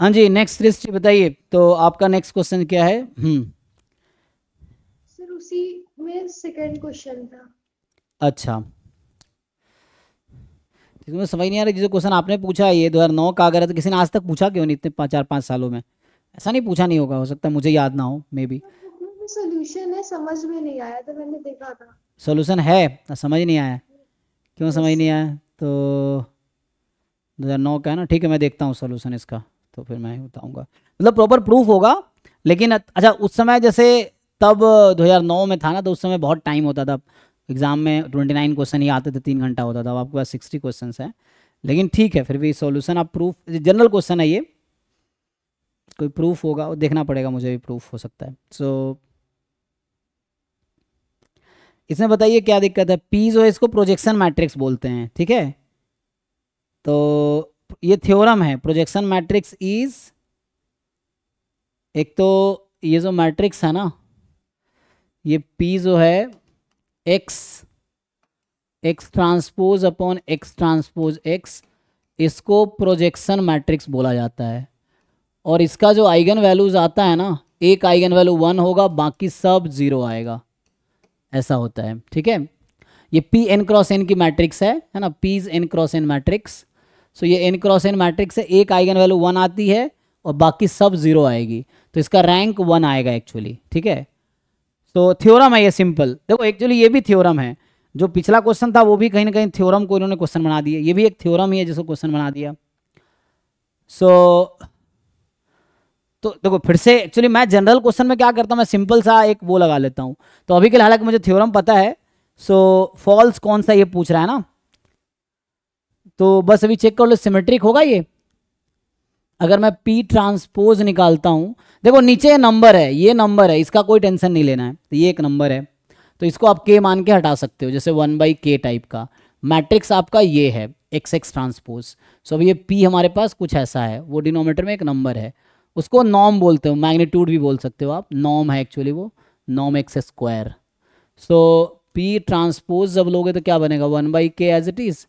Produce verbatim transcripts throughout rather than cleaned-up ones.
हाँ जी, नेक्स्ट सृष्टि बताइए, तो आपका नेक्स्ट क्वेश्चन क्या है? हम्म सर उसी में सेकंड क्वेश्चन था। अच्छा, ठीक है, समझ नहीं आ रहा जो क्वेश्चन आपने पूछा है, ये दो हज़ार नौ का अगर है तो किसी ने आज तक पूछा क्यों नहीं इतने पाँच चार पाँच सालों में? ऐसा नहीं पूछा नहीं होगा, हो सकता है मुझे याद ना हो। मे बी सोल्यूशन है, समझ में नहीं आया तो मैंने देखा था। सोल्यूशन है, समझ नहीं आया, क्यों समझ नहीं आया? तो दो हज़ार नौ का है ना, ठीक है, मैं देखता हूँ सोल्यूशन इसका, तो फिर मैं बताऊंगा, मतलब प्रॉपर प्रूफ होगा। लेकिन अच्छा, उस समय जैसे तब दो हज़ार नौ में था ना, तो उस समय बहुत टाइम होता था एग्ज़ाम में, उनतीस क्वेश्चन ही आते थे, तीन घंटा होता था। अब आपके पास साठ क्वेश्चंस हैं, लेकिन ठीक है, फिर भी सॉल्यूशन आप प्रूफ, जनरल क्वेश्चन है ये, कोई प्रूफ होगा वो देखना पड़ेगा, मुझे भी प्रूफ हो सकता है। सो so, इसमें बताइए क्या दिक्कत है। पीज़ोइस को प्रोजेक्शन मैट्रिक्स बोलते हैं, ठीक है, तो ये थ्योरम है, प्रोजेक्शन मैट्रिक्स इज, एक तो ये जो मैट्रिक्स है ना, ये पी जो है X X transpose upon X transpose X, इसको प्रोजेक्शन मैट्रिक्स बोला जाता है। और इसका जो आइगन वैल्यूज आता है ना, एक आइगन वैल्यू वन होगा, बाकी सब जीरो आएगा, ऐसा होता है, ठीक है। ये पी एन क्रॉस एन की मैट्रिक्स है, है ना, P's N cross N matrix. So so, ये एन क्रॉस एन मैट्रिक्स से एक आइगन वैल्यू वन आती है और बाकी सब जीरो आएगी, तो इसका रैंक वन आएगा एक्चुअली, ठीक है। तो थ्योरम है ये, सिंपल। देखो एक्चुअली ये भी थ्योरम है, जो पिछला क्वेश्चन था वो भी कहीं ना कहीं थ्योरम को इन्होंने क्वेश्चन बना दिया, ये भी एक थ्योरम ही है जिसको क्वेश्चन बना दिया। सो so, तो देखो फिर से एक्चुअली मैं जनरल क्वेश्चन में क्या करता हूँ, मैं सिंपल सा एक वो लगा लेता हूँ। तो अभी के लिए हालांकि मुझे थ्योरम पता है, सो so, फॉल्स कौन सा ये पूछ रहा है ना, तो बस अभी चेक कर लो, सिमेट्रिक होगा ये। अगर मैं पी ट्रांसपोज निकालता हूँ, देखो नीचे नंबर है, ये नंबर है, इसका कोई टेंशन नहीं लेना है, तो ये एक नंबर है, तो इसको आप के मान के हटा सकते हो, जैसे वन बाई के टाइप का। मैट्रिक्स आपका ये है एक्स एक्स ट्रांसपोज। सो अब ये पी हमारे पास कुछ ऐसा है, वो डिनोमिनेटर में एक नंबर है, उसको नॉर्म बोलते हो, मैग्नीट्यूड भी बोल सकते हो आप, नॉर्म है एक्चुअली वो, norm X square. So P transpose जब लोगे तो क्या बनेगा, one by K as it is,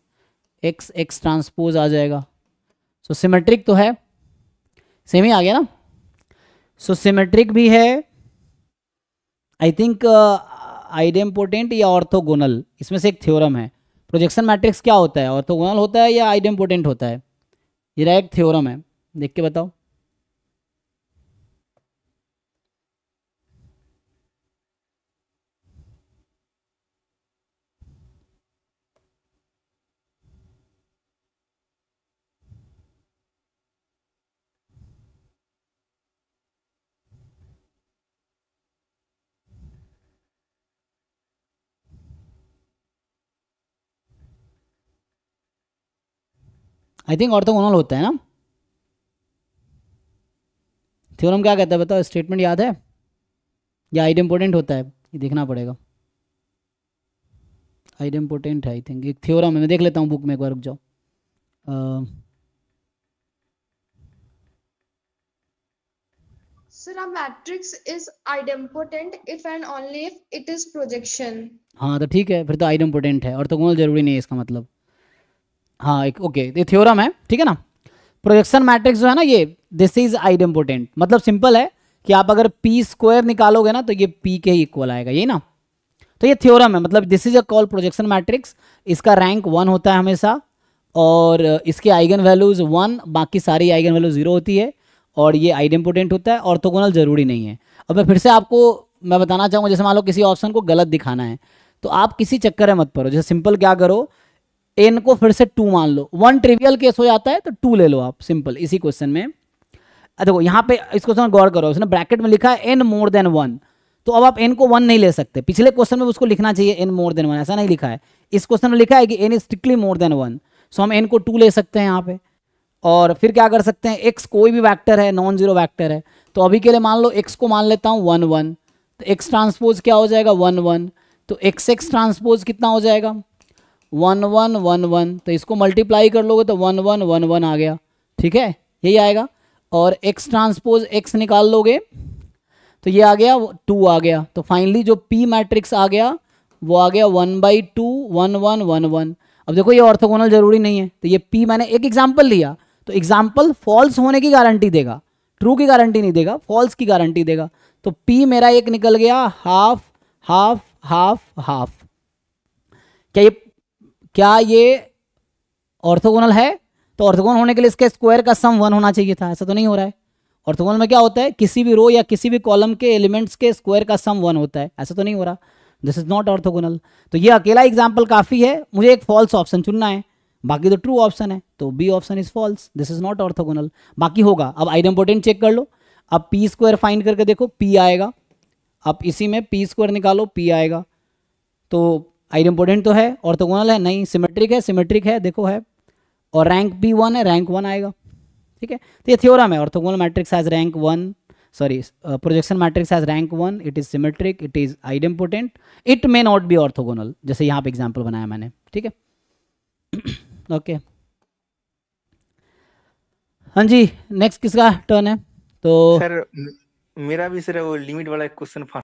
X X transpose आ जाएगा। सो so, सिमेट्रिक तो है, सेम ही आ गया ना। सो so, सिमेट्रिक भी है, आई थिंक आइडेम्पोटेंट या ऑर्थोगोनल, इसमें से एक थ्योरम है। प्रोजेक्शन मैट्रिक्स क्या होता है, ऑर्थोगोनल होता है या आइडेम्पोटेंट होता है? ये डायरेक्ट थ्योरम है, देख के बताओ। आई थिंक ऑर्थोगोनल होता है ना। थ्योरम क्या कहता है बताओ, स्टेटमेंट याद है? या आइडेम्पोटेंट होता है, ये देखना पड़ेगा। आइडेम्पोटेंट है आई थिंक, एक थ्योरम है, मैं देख लेता हूँ बुक में, एक बार रुक जाओ। Sir a matrix is idempotent if and only if it is projection. हाँ तो ठीक है, फिर तो आइडेम्पोटेंट है, ऑर्थोगोनल जरूरी नहीं है इसका मतलब। हाँ एक ओके, ये थ्योरम है, ठीक है ना। प्रोजेक्शन मैट्रिक्स जो है ना ये, दिस इज आइडेम्पोटेंट, मतलब सिंपल है कि आप अगर पी स्क्वायर निकालोगे ना तो ये पी के ही इक्वल आएगा, ये ना। तो ये थ्योरम है, मतलब this is a call projection matrix, इसका रैंक वन होता है हमेशा, और इसके आइगन वैल्यूज वन, बाकी सारी आइगन वैल्यू जीरो होती है, और ये आइडेम्पोटेंट होता है, ऑर्थोगोनल जरूरी नहीं है। अब मैं फिर से आपको मैं बताना चाहूँगा, जैसे मान लो किसी ऑप्शन को गलत दिखाना है तो आप किसी चक्कर में मत पड़ो। जैसे सिंपल क्या करो, एन को फिर से टू मान लो, वन ट्रिवियल केस हो जाता है तो टू ले लो आप, सिंपल इसी क्वेश्चन में। देखो यहाँ पे इस क्वेश्चन में गौर करो, उसने ब्रैकेट में लिखा है एन मोर देन वन, तो अब आप एन को वन नहीं ले सकते। पिछले क्वेश्चन में उसको लिखना चाहिए एन मोर देन वन, ऐसा नहीं लिखा है। इस क्वेश्चन में लिखा है कि N is strictly more than one, so हम एन को टू ले सकते हैं यहाँ पे। और फिर क्या कर सकते हैं, एक्स कोई भी वैक्टर है, नॉन जीरो वैक्टर है, तो अभी के लिए मान लो एक्स को मान लेता हूँ वन वन, तो एक्स ट्रांसपोज क्या हो जाएगा वन वन, तो एक्स एक्स ट्रांसपोज कितना हो जाएगा वन वन वन वन, तो इसको मल्टीप्लाई कर लोगे तो वन वन वन वन आ गया, ठीक है, यही आएगा। और एक्स ट्रांसपोज एक्स निकाल लोगे तो ये आ गया टू आ गया, तो फाइनली जो पी मैट्रिक्स आ गया वो आ गया one by two one one one one. अब देखो ये ऑर्थोगोनल जरूरी नहीं है, तो ये पी मैंने एक एग्जाम्पल लिया, तो एग्जाम्पल फॉल्स होने की गारंटी देगा, ट्रू की गारंटी नहीं देगा, फॉल्स की गारंटी देगा। तो P मेरा एक निकल गया, हाफ हाफ हाफ हाफ। क्या ये क्या ये ऑर्थोगोनल है? तो ऑर्थोगोनल होने के लिए इसके स्क्वायर का सम वन होना चाहिए था, ऐसा तो नहीं हो रहा है। ऑर्थोगोनल में क्या होता है, किसी भी रो या किसी भी कॉलम के एलिमेंट्स के स्क्वायर का सम वन होता है, ऐसा तो नहीं हो रहा। This is not orthogonal. तो ये अकेला एग्जाम्पल काफ़ी है, मुझे एक फॉल्स ऑप्शन चुनना है, बाकी तो ट्रू ऑप्शन है, तो B option is false, this is not orthogonal. बाकी होगा, अब आइडेम्पोटेंट चेक कर लो, अब पी स्क्वायर फाइंड करके देखो, पी आएगा, अब इसी में पी स्क्वायर निकालो, पी आएगा। तो आइडेम्पोटेंट तो है, ऑर्थोगोनल है नहीं, सिमेट्रिक है, सिमेट्रिक है, देखो है, और रैंक पी वन है, रैंक वन आएगा, ठीक है। तो ये थ्योरम है, orthogonal matrix has rank one, sorry projection matrix has rank one, it is symmetric, it is idempotent, it may not be orthogonal, जैसे यहाँ पे एग्जाम्पल बनाया मैंने, ठीक है। Okay okay. हाँ जी, नेक्स्ट किसका टर्न है? तो सर मेरा भी सर वो लिमिट वाला क्वेश्चन